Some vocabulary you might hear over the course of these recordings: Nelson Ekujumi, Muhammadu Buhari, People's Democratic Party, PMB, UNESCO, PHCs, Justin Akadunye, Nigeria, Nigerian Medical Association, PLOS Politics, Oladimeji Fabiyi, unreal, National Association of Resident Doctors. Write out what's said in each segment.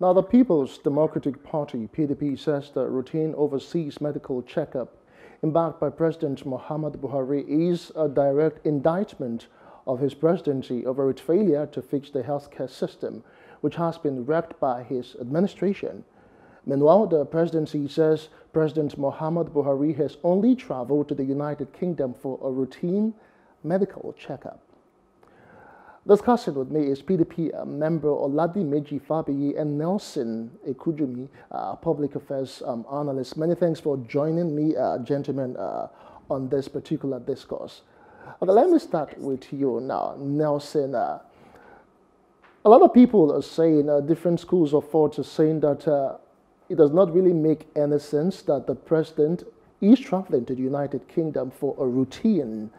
Now, the People's Democratic Party, PDP, says that routine overseas medical checkup embarked by President Muhammadu Buhari is a direct indictment of his presidency over its failure to fix the healthcare system, which has been wrecked by his administration. Meanwhile, the presidency says President Muhammadu Buhari has only traveled to the United Kingdom for a routine medical checkup. Discussing with me is PDP member Oladimeji Fabiyi and Nelson Ekujumi, public affairs analyst. Many thanks for joining me, gentlemen, on this particular discourse. Okay, let me start with you now, Nelson. A lot of people are saying, different schools of thought are saying that it does not really make any sense that the president is traveling to the United Kingdom for a routine,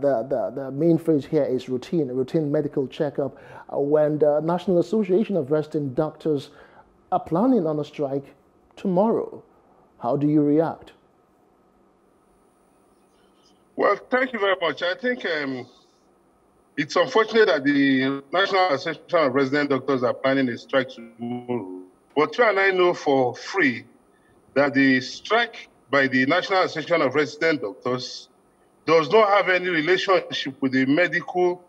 the main phrase here is routine, a routine medical checkup, when the National Association of Resident Doctors are planning on a strike tomorrow. How do you react? Well, thank you very much. I think it's unfortunate that the National Association of Resident Doctors are planning a strike tomorrow. But you and I know for free that the strike by the National Association of Resident Doctors does not have any relationship with the medical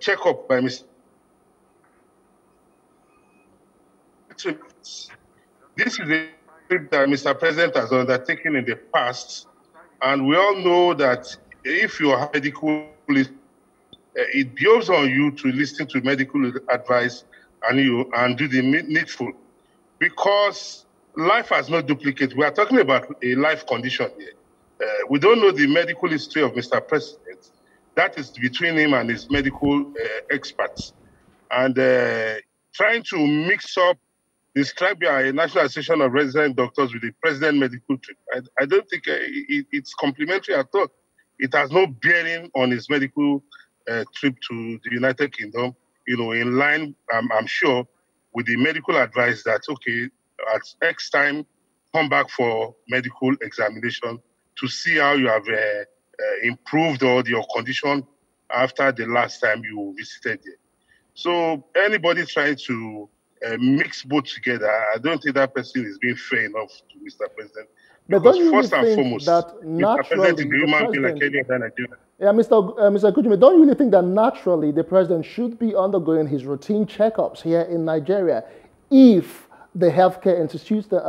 checkup by Mr. This is a trip that Mr. President has undertaken in the past, and we all know that if you are medical, it behoves on you to listen to medical advice and do the needful, because life has no duplicate. We are talking about a life condition here. We don't know the medical history of Mr. President. That is between him and his medical experts. And trying to mix up the strike by a National Association of Resident Doctors with the President medical trip, I don't think it's complimentary at all. It has no bearing on his medical trip to the United Kingdom, you know, in line, I'm sure, with the medical advice that, okay, at X time, come back for medical examination to see how you have improved or your condition after the last time you visited there. So anybody trying to mix both together, I don't think that person is being fair enough to Mr. President. But don't you really think that naturally the president should be undergoing his routine checkups here in Nigeria if the healthcare institutes, the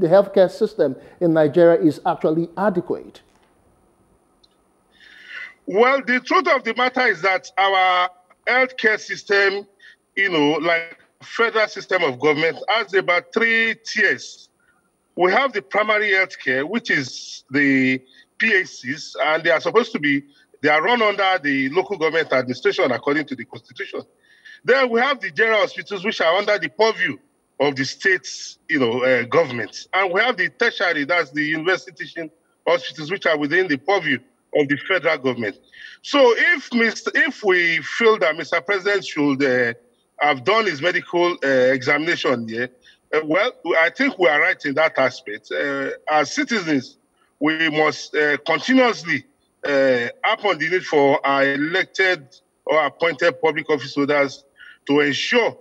healthcare system in Nigeria is actually adequate? Well, the truth of the matter is that our healthcare system, you know, like federal system of government, has about three tiers. We have the primary healthcare, which is the PACs, and they are supposed to be, they are run under the local government administration according to the constitution. Then we have the general hospitals, which are under the purview of the state's, you know, governments. And we have the tertiary, that's the university teaching hospitals, which are within the purview of the federal government. So if we feel that Mr. President should have done his medical examination here, well, I think we are right in that aspect. As citizens, we must continuously upon the need for our elected or appointed public office holders to ensure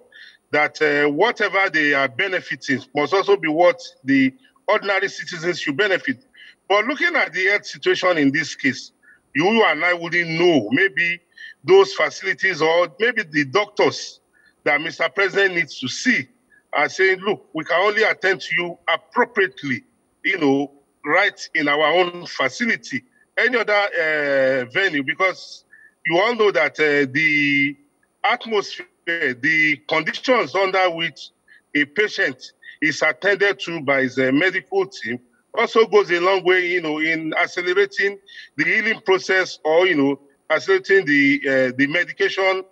that whatever they are benefiting must also be what the ordinary citizens should benefit. But looking at the health situation in this case, you and I wouldn't know. Maybe those facilities or maybe the doctors that Mr. President needs to see are saying, look, we can only attend to you appropriately, you know, right in our own facility. Any other venue, because you all know that the atmosphere, the conditions under which a patient is attended to by his medical team also goes a long way, you know, in accelerating the healing process or, you know, accelerating the medication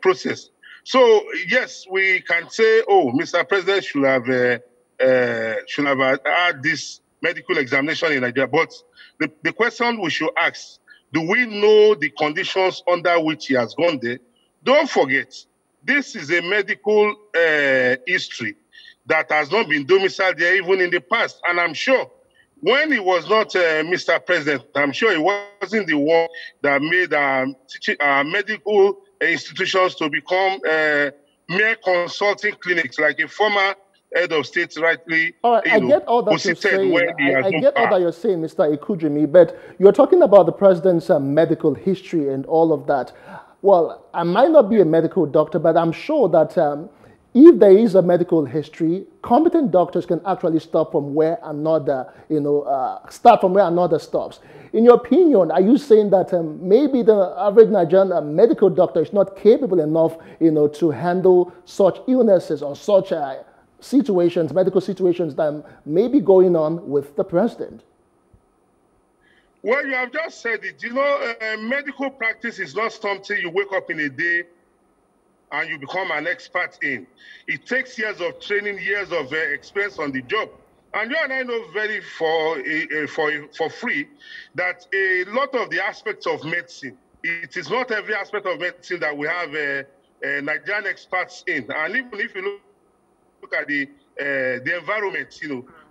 process. So yes, we can say, oh, Mr. President should have had this medical examination in Nigeria. But the question we should ask: do we know the conditions under which he has gone there? Don't forget, this is a medical history that has not been domiciled there even in the past. And I'm sure when he was not Mr. President, I'm sure he wasn't the one that made medical institutions to become mere consulting clinics, like a former head of state rightly I get all that you're saying, Mr. Ekujumi, but you're talking about the president's medical history and all of that. Well, I might not be a medical doctor, but I'm sure that if there is a medical history, competent doctors can actually start from where another, start from where another stops. In your opinion, are you saying that maybe the average Nigerian medical doctor is not capable enough, to handle such illnesses or such situations, medical situations that may be going on with the president? Well, you have just said it. Medical practice is not something you wake up in a day and you become an expert in. It takes years of training, years of experience on the job. And you and I know very for free that a lot of the aspects of medicine, it is not every aspect of medicine that we have Nigerian experts in. And even if you look at the environment,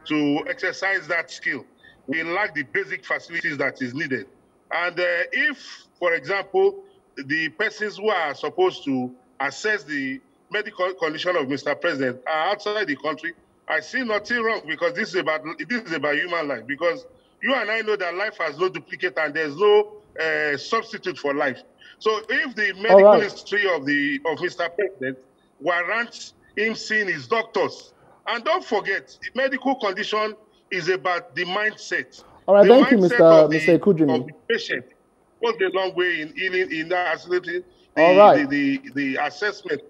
to exercise that skill, we lack the basic facilities that is needed. And if, for example, the persons who are supposed to assess the medical condition of Mr. President outside the country, I see nothing wrong, because this is about human life. Because you and I know that life has no duplicate and there's no substitute for life. So if the medical history of Mr. President warrants him seeing his doctors, and don't forget, the medical condition is about the mindset. All right, thank you, Mr. Ekujumi. Of the patient goes a long way in healing, in that facility. The assessment.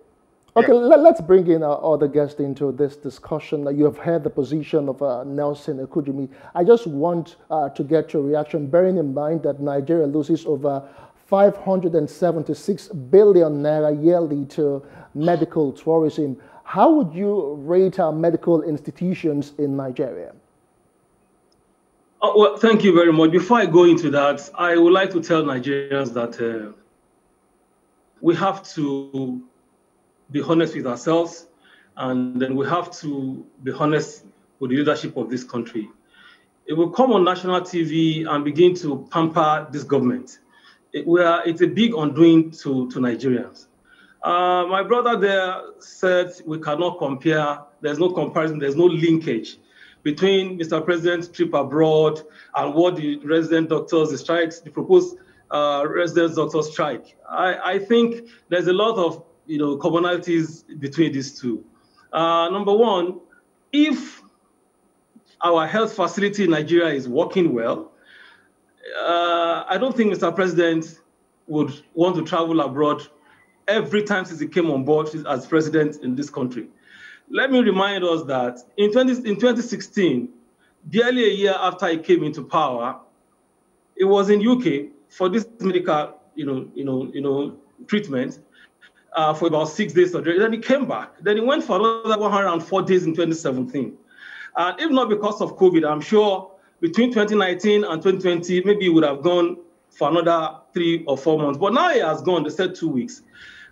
Okay, yeah. Let's bring in our other guest into this discussion. You have heard the position of Nelson Ekujumi. I just want to get your reaction, bearing in mind that Nigeria loses over 576 billion naira yearly to medical tourism. How would you rate our medical institutions in Nigeria? Well, thank you very much. Before I go into that, I would like to tell Nigerians that we have to be honest with ourselves, and then we have to be honest with the leadership of this country. It will come on national TV and begin to pamper this government. It's a big undoing to Nigerians. My brother there said we cannot compare. There's no comparison. There's no linkage between Mr. President's trip abroad and what the resident doctors, the proposed resident doctors strike. I think there's a lot of commonalities between these two. Number one, if our health facility in Nigeria is working well, I don't think Mr. President would want to travel abroad every time since he came on board as president in this country. Let me remind us that in 2016, barely a year after he came into power, it was in UK for this medical, treatment for about 6 days. Then he came back. Then he went for another 104 days in 2017. And if not because of COVID, I'm sure between 2019 and 2020, maybe he would have gone for another 3 or 4 months. But now he has gone. They said 2 weeks.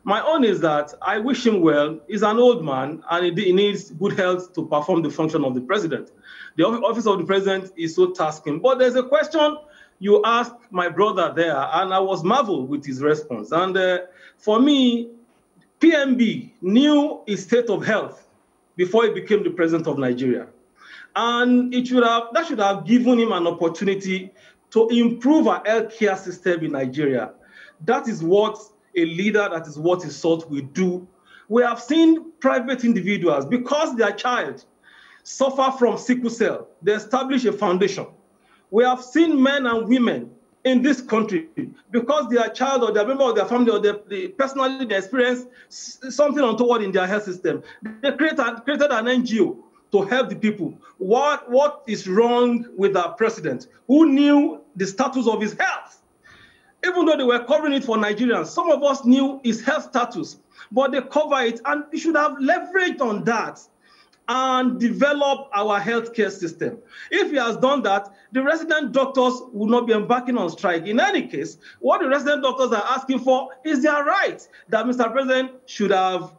My own is that I wish him well. He's an old man, and he needs good health to perform the function of the president. The office of the president is so tasking. But there's a question you asked my brother there, and I was marveled with his response. And for me, PMB knew his state of health before he became the president of Nigeria. And that should have given him an opportunity to improve our healthcare system in Nigeria. That is what a leader that is what is sought will do. We have seen private individuals, because their child suffer from sickle cell, they establish a foundation. We have seen men and women in this country, because their child or their member of their family or they personally they experience something untoward in their health system, they created an NGO to help the people. What is wrong with our president, who knew the status of his health? Even though they were covering it for Nigerians, some of us knew his health status, but they cover it, and we should have leveraged on that and develop our healthcare system. If he has done that, the resident doctors will not be embarking on strike. In any case, what the resident doctors are asking for is their right, that Mr. President should have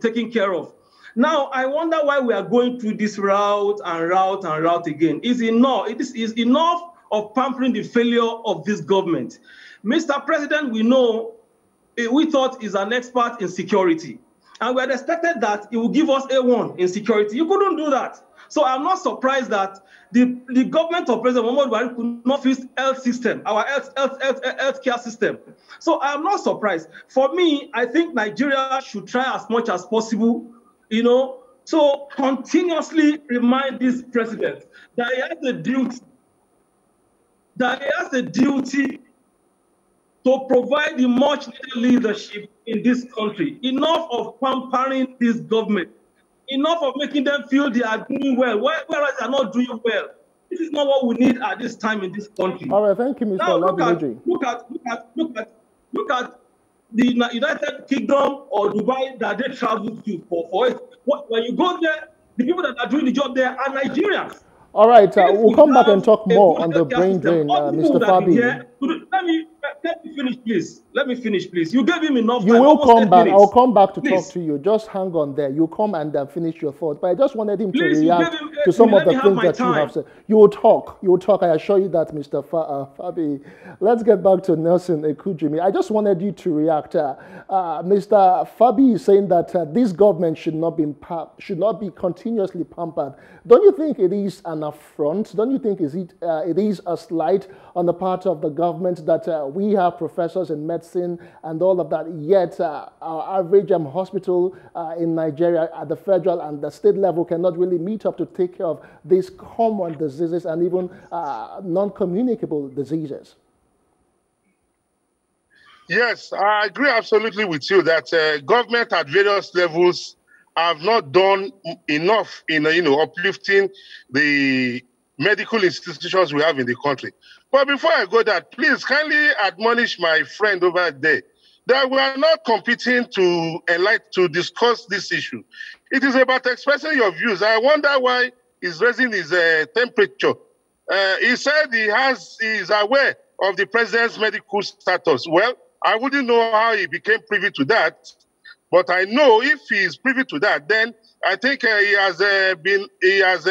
taken care of. Now, I wonder why we are going through this route again. It is enough of pampering the failure of this government. Mr. President, we thought, is an expert in security. And we had expected that it would give us A1 in security. You couldn't do that. So I'm not surprised that the government of President Muhammadu Buhari could not fix health system, our healthcare system. So I'm not surprised. For me, I think Nigeria should try as much as possible, you know, to continuously remind this president that he has a duty, to provide the much-needed leadership in this country. Enough of pampering this government. Enough of making them feel they are doing well, whereas they are not doing well. This is not what we need at this time in this country. All right, thank you, Mr. Oladimeji. Look at the United Kingdom or Dubai that they travel to for it. When you go there, the people that are doing the job there are Nigerians. All right, we'll come back and talk more on the brain drain, Mr. Fabiyi. Let me finish, please. You gave him enough time. You will come back. I'll come back to talk to you. Just hang on there. You come and finish your thought. But I just wanted him to react to some of the things that you have said. You will talk. I assure you that, Mr. Fabiyi. Let's get back to Nelson Ekujumi. I just wanted you to react. Mr. Fabiyi is saying that this government should not be continuously pampered. Don't you think it is an affront? Don't you think it is a slight on the part of the government that we have professors in medicine and all of that, yet our average hospital in Nigeria at the federal and the state level cannot really meet up to take care of these common diseases and even non-communicable diseases? Yes, I agree absolutely with you that government at various levels have not done enough in uplifting the medical institutions we have in the country. But before I go that, please kindly admonish my friend over there that we are not competing to discuss this issue. It is about expressing your views. I wonder why he's raising his temperature. He said he is aware of the president's medical status. Well, I wouldn't know how he became privy to that, but I know if he is privy to that, then I think he has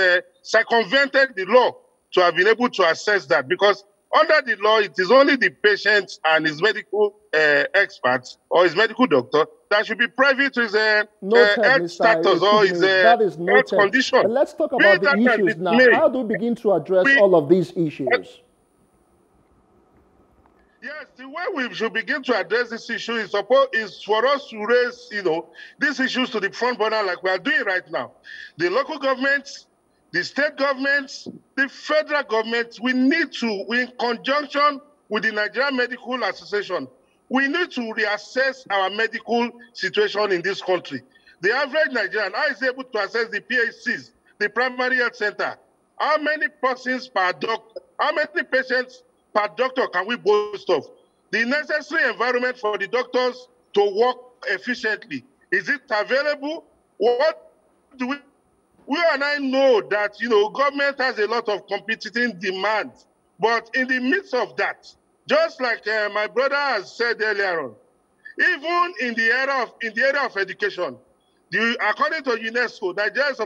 circumvented the law to have been able to assess that, because under the law, it is only the patient and his medical experts or his medical doctor that should be privy to his health status or his health condition. But let's talk about the issues now. How do we begin to address all of these issues? Yes, the way we should begin to address this issue is for us to raise, these issues to the front burner like we are doing right now. The local governments, the state governments, the federal government, we need to, in conjunction with the Nigerian Medical Association, we need to reassess our medical situation in this country. The average Nigerian is able to access the PHCs, the primary health center. How many persons per doctor, how many patients per doctor can we boast of? The necessary environment for the doctors to work efficiently, is it available? What do we and I know that, government has a lot of competing demands. But in the midst of that, just like my brother has said earlier on, even in the area of education, according to UNESCO, Nigeria's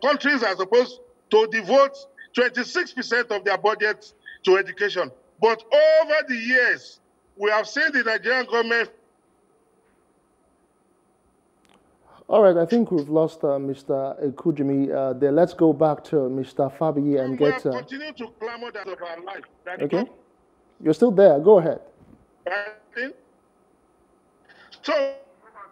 countries are supposed to devote 26% of their budget to education. But over the years, we have seen the Nigerian government. All right, I think we've lost Mr. Ekujumi there. Let's go back to Mr. Fabiyi and get... We continue to clamor that of our life. That okay. You're still there. Go ahead. So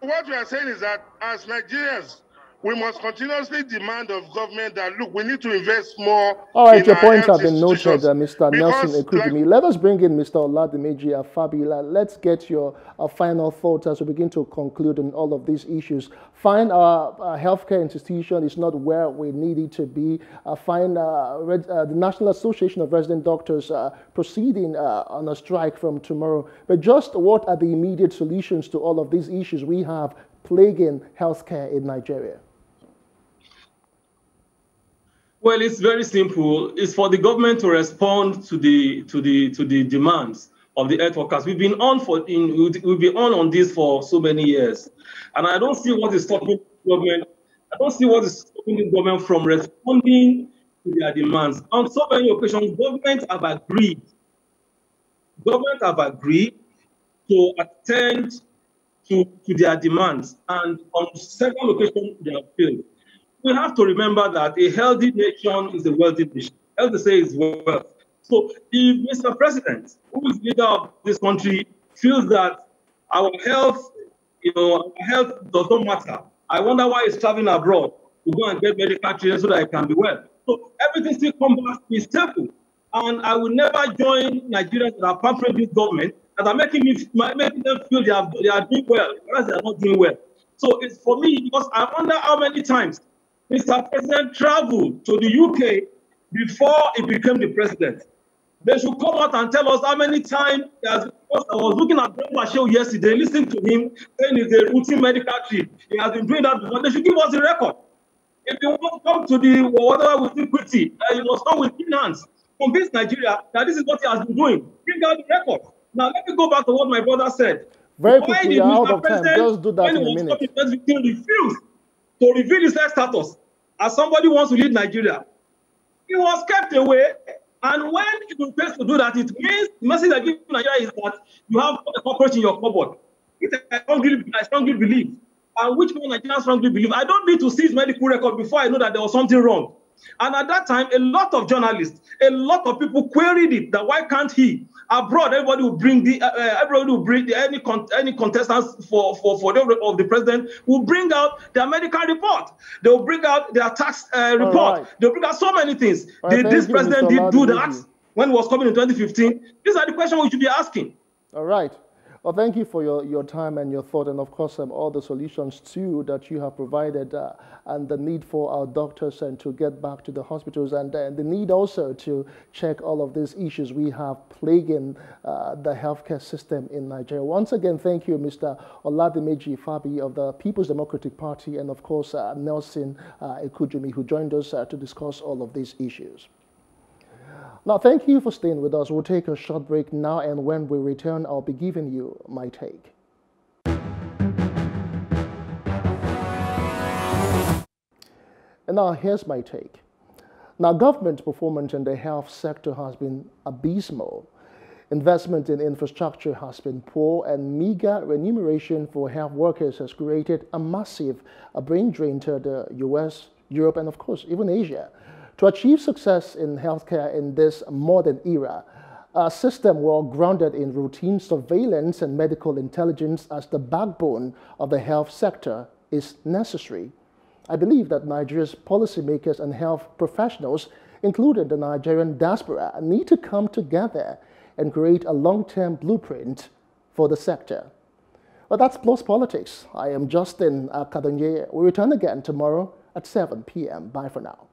what we are saying is that as Nigerians, we must continuously demand of government that, look, we need to invest more. All right, your points have been noted, Mr. Nelson Ekujumi. Let us bring in Mr. Oladimeji Fabiyi. Let's get your final thoughts as we begin to conclude on all of these issues. Find our healthcare institution is not where we need it to be. Find the National Association of Resident Doctors proceeding on a strike from tomorrow. But just what are the immediate solutions to all of these issues we have plaguing healthcare in Nigeria? Well, it's very simple. It's for the government to respond to the demands of the health workers. We've been on this for so many years, and I don't see what is stopping the government. I don't see what is stopping the government from responding to their demands. On so many occasions, governments have agreed to attend to their demands, and on several occasions they have failed. We have to remember that a healthy nation is a wealthy nation. Healthy say is wealth. So if Mr. President, who is leader of this country, feels that our health, our health does not matter, I wonder why he's traveling abroad to go and get medical treatment so that I can be well. So everything still comes back to his temple. And I will never join Nigerians that are pampering this government, that are making them feel they are doing well, whereas they are not doing well. So it's for me, because I wonder how many times Mr. President traveled to the UK before he became the president. They should come out and tell us how many times. I was looking at Bashir yesterday, listening to him, saying it's a routine medical trip. He has been doing that before. They should give us a record. If they want to come to the water with equity, you must come with clean hands. Convince Nigeria that this is what he has been doing. Bring out the record. Now, let me go back to what my brother said. Very quickly, out of time. Just do that in a minute. He refused to reveal his health status as somebody who wants to lead Nigeria. He was kept away, and when he prepares to do that, it means the message that gives Nigeria is that you have a cockroach in your cupboard. I strongly believe, and which one Nigerians strongly believe. I don't need to see his medical record before I know that there was something wrong. And at that time, a lot of journalists, a lot of people queried it, that why can't he? Abroad, everybody will bring any contestants for the of the president will bring out their medical report. They will bring out their tax report. Right. They will bring out so many things. Right, this president did do that when he was coming in 2015. These are the questions we should be asking. All right. Well, thank you for your time and your thought, and of course all the solutions too that you have provided, and the need for our doctors and to get back to the hospitals, and the need also to check all of these issues we have plaguing the healthcare system in Nigeria. Once again, thank you, Mr. Oladimeji Fabiyi of the People's Democratic Party, and of course Nelson Ekujumi, who joined us to discuss all of these issues. Now, thank you for staying with us. We'll take a short break now, and when we return, I'll be giving you my take. And now, here's my take. Now, government performance in the health sector has been abysmal. Investment in infrastructure has been poor, and meager remuneration for health workers has created a massive brain drain to the US, Europe, and of course, even Asia. To achieve success in healthcare in this modern era, a system well grounded in routine surveillance and medical intelligence as the backbone of the health sector is necessary. I believe that Nigeria's policymakers and health professionals, including the Nigerian diaspora, need to come together and create a long-term blueprint for the sector. Well, that's PLOS Politics. I am Justin Akadunye. We'll return again tomorrow at 7 p.m. Bye for now.